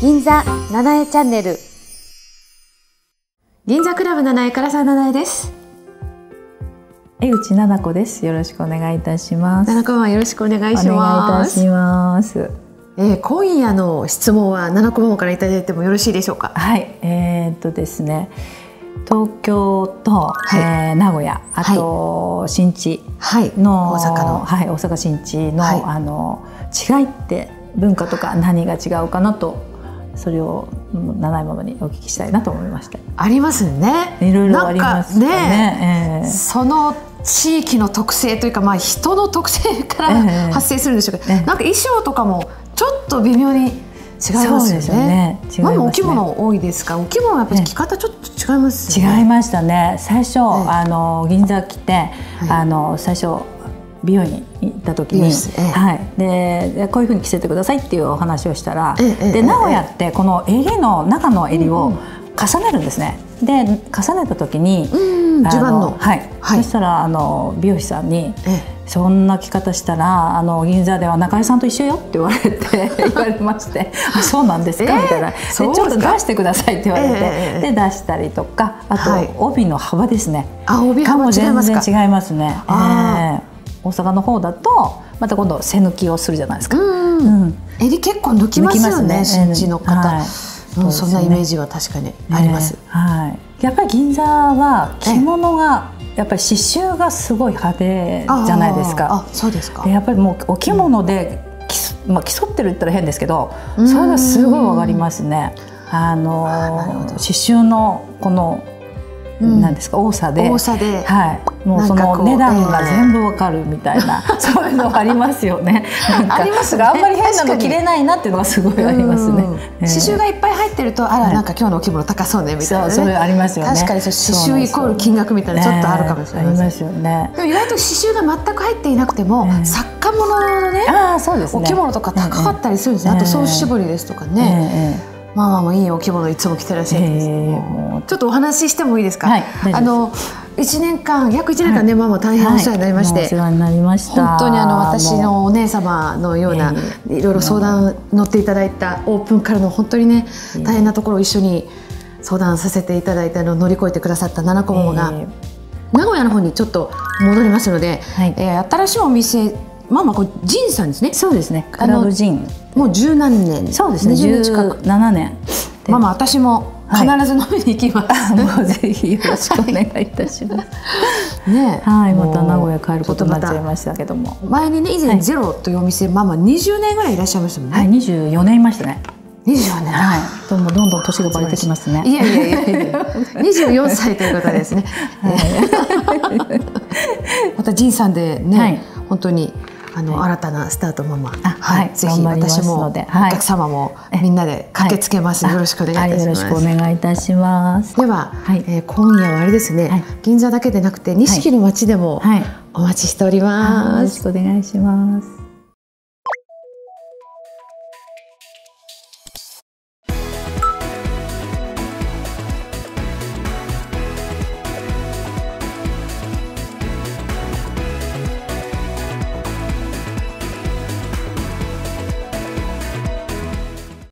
銀座七重チャンネル。銀座クラブ七重からさん七重です。江内七子です。よろしくお願いいたします。七子はよろしくお願いします。お願いいたします。今夜の質問は七子ママからいただいてもよろしいでしょうか。はい、ですね。東京と、名古屋、あと新地の、大阪新地の、違いって文化とか何が違うかなと、それを七重ママにお聞きしたいなと思いました。ありますね。いろいろありますね。その地域の特性というか、まあ人の特性から発生するんでしょうけど、なんか衣装とかもちょっと微妙に。違いますよね。まだお着物多いですか。お着物はやっぱり着方ちょっと違いますよね。違いましたね。最初、銀座来て、最初美容院に行った時に、でこういう風に着せてくださいっていうお話をしたら、で名古屋ってこの襟の中の襟を重ねるんですね。で重ねた時に襦袢の、そしたら美容師さんに。そんな着方したら銀座では中井さんと一緒よって言われましてあ、そうなんですかみたいな、ちょっと出してくださいって言われて、で出したりとか、あと帯の幅ですね。あ、帯幅も全然違いますね。大阪の方だとまた今度背抜きをするじゃないですか。襟結構抜きますよね、新地の方。そんなイメージは確かにあります。やっぱり銀座は着物がやっぱり刺繍がすごい派手じゃないですか。そうですか。やっぱりもうお着物で競ってる言ったら変ですけど、それがすごいわかりますね。刺繍のこのなんですか、多さで、もうその値段が全部わかるみたいな、そういうのありますよね。ありますが、あんまり変なの着れないなっていうのがすごいありますね。刺繍がいっぱい入ってると、あらなんか今日のお着物高そうねみたいなね。それありますよね。確かに刺繍イコール金額みたいなちょっとあるかもしれないですよね。でも意外と刺繍が全く入っていなくても作家物のね、お着物とか高かったりするんですね。あと総絞りですとかね。ママもいいお着物いつも着てらっしゃるんですけど、ちょっとお話ししてもいいですか。はい、約1年間ね、ママ大変お世話になりまして、本当に私のお姉様のような、いろいろ相談乗っていただいた、オープンからの本当にね大変なところを一緒に相談させていただいたのを乗り越えてくださった七子ママが、名古屋の方にちょっと戻りますので、新しいお店、ママこれジンさんですね。そうですね。クラブジン。もう十何年。そうですね。17年。ママ私も必ず飲みに行きます。もうぜひよろしくお願いいたします。ね。はい。また名古屋帰ることになっちゃいましたけども。前にね、以前ゼロというお店、ママ20年ぐらいいらっしゃいましたもんね。はい。24年いましたね。24年。はい。どんどん年がバレてきますね。いやいやいや。24歳ということですね。またジンさんでね、本当に。新たなスタートママ、ぜひ私もお客様もみんなで駆けつけます。よろしくお願いいたします。よろしくお願いいたします。では、今夜はあれですね、銀座だけでなくて錦の街でもお待ちしております。よろしくお願いします。